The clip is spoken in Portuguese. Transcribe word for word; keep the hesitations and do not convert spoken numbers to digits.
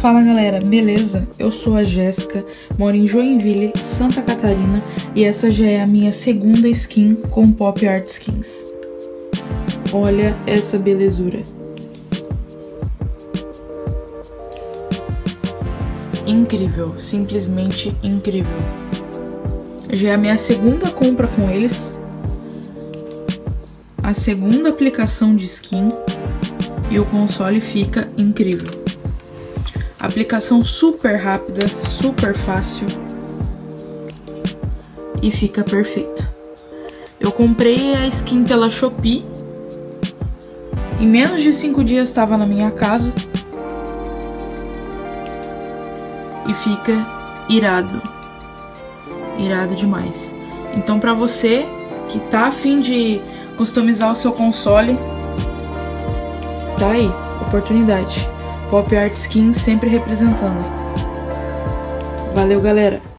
Fala galera, beleza? Eu sou a Jéssica, moro em Joinville, Santa Catarina, e essa já é a minha segunda skin com Pop Arte Skins. Olha essa belezura! Incrível, simplesmente incrível. Já é a minha segunda compra com eles, a segunda aplicação de skin, e o console fica incrível. Aplicação super rápida, super fácil e fica perfeito. Eu comprei a skin pela Shopee, em menos de cinco dias estava na minha casa e fica irado, irado demais. Então pra você que tá a fim de customizar o seu console, tá aí, oportunidade. Pop Arte Skins sempre representando. Valeu, galera!